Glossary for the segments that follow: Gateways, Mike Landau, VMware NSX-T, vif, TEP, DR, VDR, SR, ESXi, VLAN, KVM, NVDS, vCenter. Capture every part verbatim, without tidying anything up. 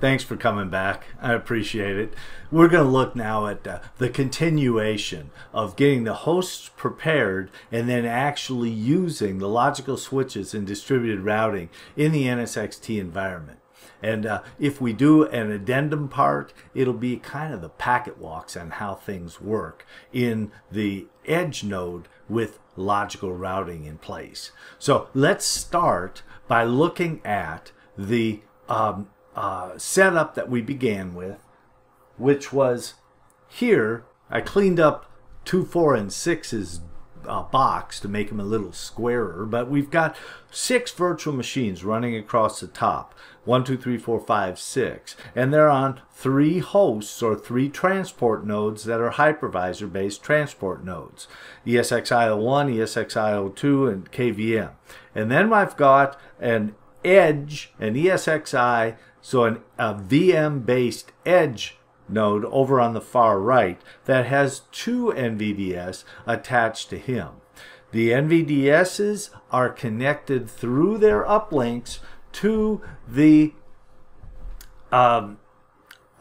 Thanks for coming back. I appreciate it. We're going to look now at uh, the continuation of getting the hosts prepared and then actually using the logical switches in distributed routing in the N S X T environment. And uh, if we do an addendum part, it'll be kind of the packet walks on how things work in the edge node with logical routing in place. So let's start by looking at the um, Uh, setup that we began with, which was here. I cleaned up two, four, and six's uh, box to make them a little squarer, but we've got six virtual machines running across the top, one, two, three, four, five, six, and they're on three hosts or three transport nodes that are hypervisor based transport nodes, E S X i zero one, E S X i zero two, and K V M. And then I've got an edge, an ESXi, so an, a V M-based edge node over on the far right that has two N V D S attached to him. The N V D S's are connected through their uplinks to the um,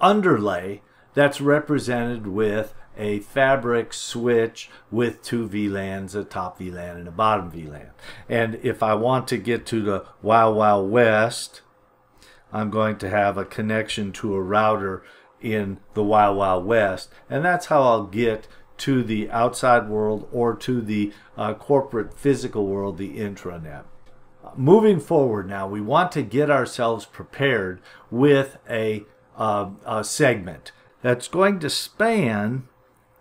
underlay that's represented with a fabric switch with two V LANs, a top V LAN and a bottom V LAN. And if I want to get to the Wild Wild West, I'm going to have a connection to a router in the Wild Wild West, and that's how I'll get to the outside world or to the uh, corporate physical world, the intranet. Moving forward now, we want to get ourselves prepared with a, uh, a segment that's going to span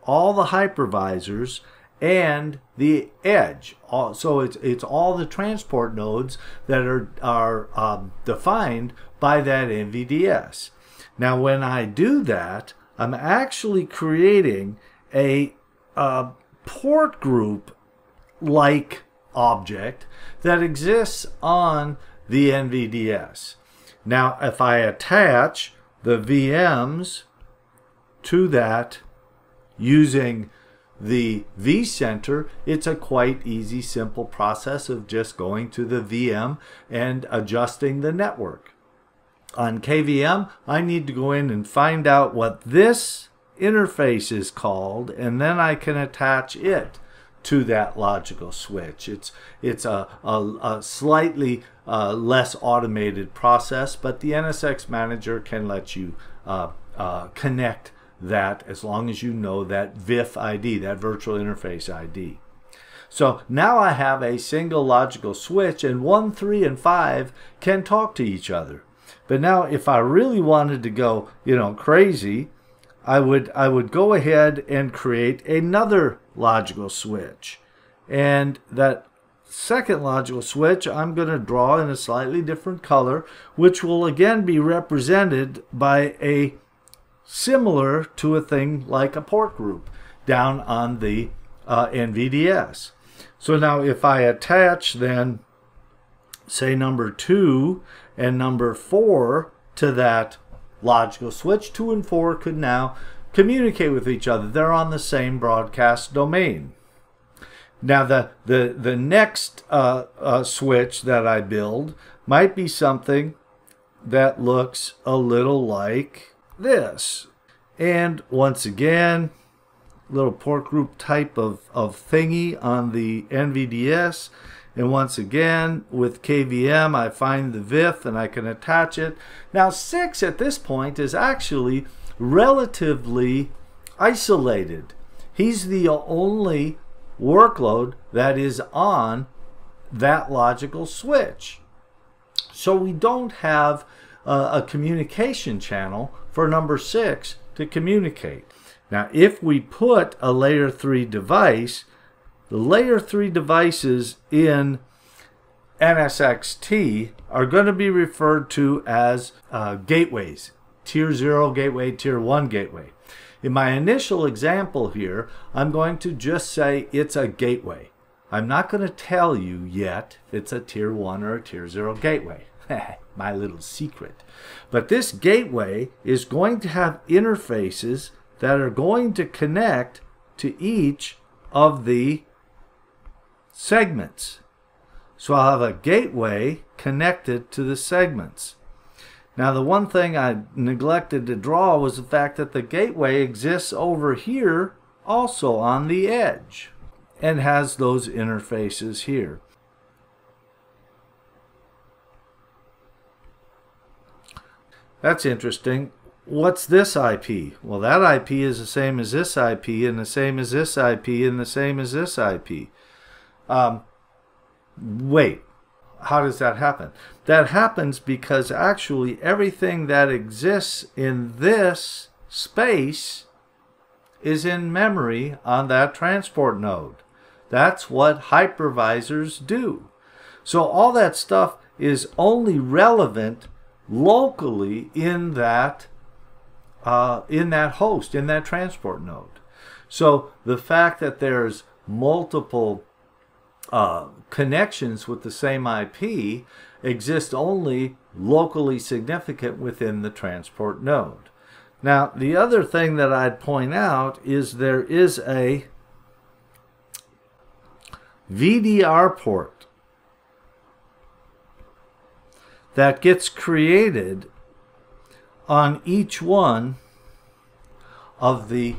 all the hypervisors and the edge. So it's, it's all the transport nodes that are, are um, defined by that N V D S. Now when I do that, I'm actually creating a, a port group-like object that exists on the N V D S. Now if I attach the V Ms to that using the vCenter, it's a quite easy, simple process of just going to the V M and adjusting the network. On K V M, I need to go in and find out what this interface is called, and then I can attach it to that logical switch. It's, it's a, a, a slightly uh, less automated process, but the N S X Manager can let you uh, uh, connect that as long as you know that vif I D, that virtual interface I D. So now I have a single logical switch, and one, three, and five can talk to each other. But now if I really wanted to go, you know, crazy, I would, I would go ahead and create another logical switch. And that second logical switch I'm going to draw in a slightly different color, which will again be represented by a similar to a thing like a port group down on the uh, N V D S. So now if I attach then, say, number two and number four to that logical switch, two and four could now communicate with each other. They're on the same broadcast domain. Now the, the, the next uh, uh, switch that I build might be something that looks a little like this, and once again, little port group type of, of thingy on the N V D S, and once again with K V M I find the vif and I can attach it. Now six at this point is actually relatively isolated. He's the only workload that is on that logical switch, so we don't have Uh, a communication channel for number six to communicate. Now if we put a layer three device, the layer three devices in N S X T are going to be referred to as uh, gateways, tier zero gateway, tier one gateway. In my initial example here, I'm going to just say it's a gateway. I'm not going to tell you yet if it's a tier one or a tier zero gateway. My little secret. But this gateway is going to have interfaces that are going to connect to each of the segments. So I'll have a gateway connected to the segments. Now the one thing I neglected to draw was the fact that the gateway exists over here also on the edge and has those interfaces here. That's interesting. What's this I P? Well, that I P is the same as this I P and the same as this I P and the same as this I P. Um, wait. How does that happen? That happens because actually everything that exists in this space is in memory on that transport node. That's what hypervisors do. So all that stuff is only relevant locally in that uh, in that host, in that transport node. So the fact that there's multiple Uh, connections with the same I P exist only locally significant within the transport node. Now, the other thing that I'd point out is there is a V D R port that gets created on each one of the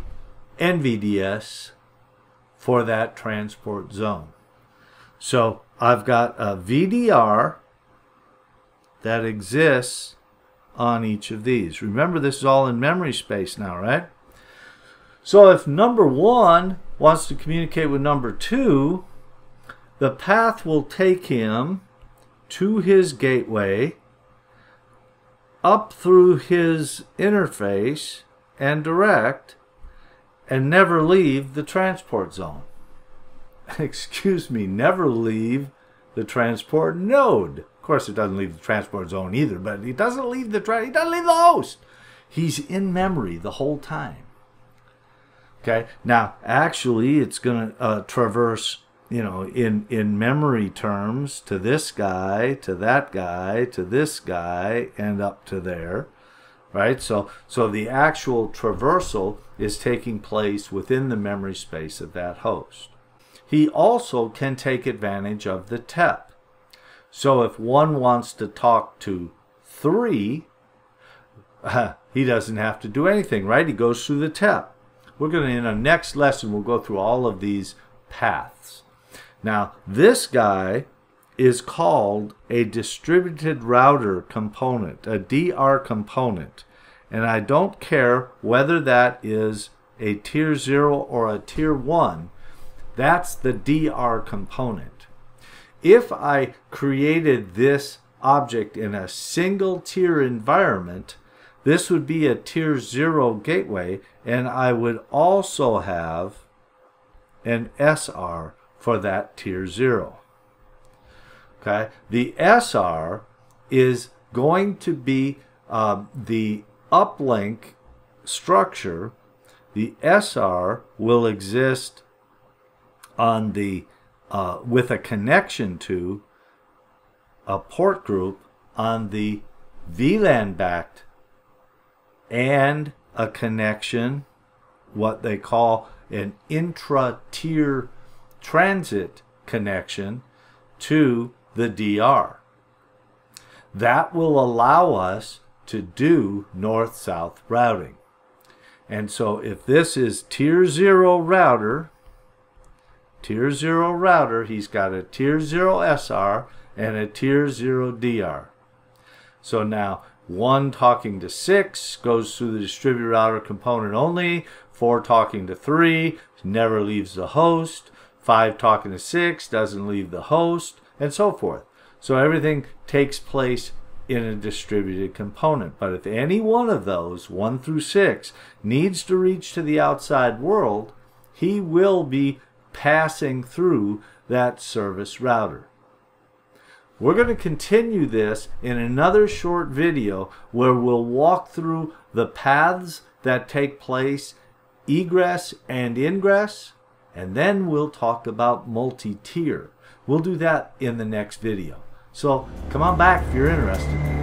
N V D S for that transport zone. So I've got a V D R that exists on each of these. Remember, this is all in memory space now, right? So if number one wants to communicate with number two, the path will take him to his gateway, up through his interface and direct, and never leave the transport zone. Excuse me, never leave the transport node. Of course, it doesn't leave the transport zone either, but he doesn't leave the tra he doesn't leave the host. He's in memory the whole time. Okay. Now, actually, it's going to uh, traverse, you know, in in memory terms, to this guy, to that guy, to this guy, and up to there, right? So, so the actual traversal is taking place within the memory space of that host. He also can take advantage of the T E P. So if one wants to talk to three, uh, he doesn't have to do anything, right? He goes through the T E P. We're going to, in our next lesson, we'll go through all of these paths. Now, this guy is called a distributed router component, a D R component. And I don't care whether that is a tier zero or a tier one. That's the D R component. If I created this object in a single tier environment, this would be a tier zero gateway, and I would also have an S R for that tier zero. Okay, the S R is going to be uh, the uplink structure. The S R will exist on the uh, with a connection to a port group on the V LAN backed and a connection, what they call an intra-tier transit connection to the D R. That will allow us to do north-south routing. And so if this is tier zero router, Tier zero router, he's got a tier zero S R and a tier zero D R. So now one talking to six goes through the distributed router component only. Four talking to three never leaves the host. Five talking to six doesn't leave the host, and so forth. So everything takes place in a distributed component. But if any one of those, one through six, needs to reach to the outside world, he will be passing through that service router. We're going to continue this in another short video where we'll walk through the paths that take place, egress and ingress, and then we'll talk about multi-tier. We'll do that in the next video. So come on back if you're interested.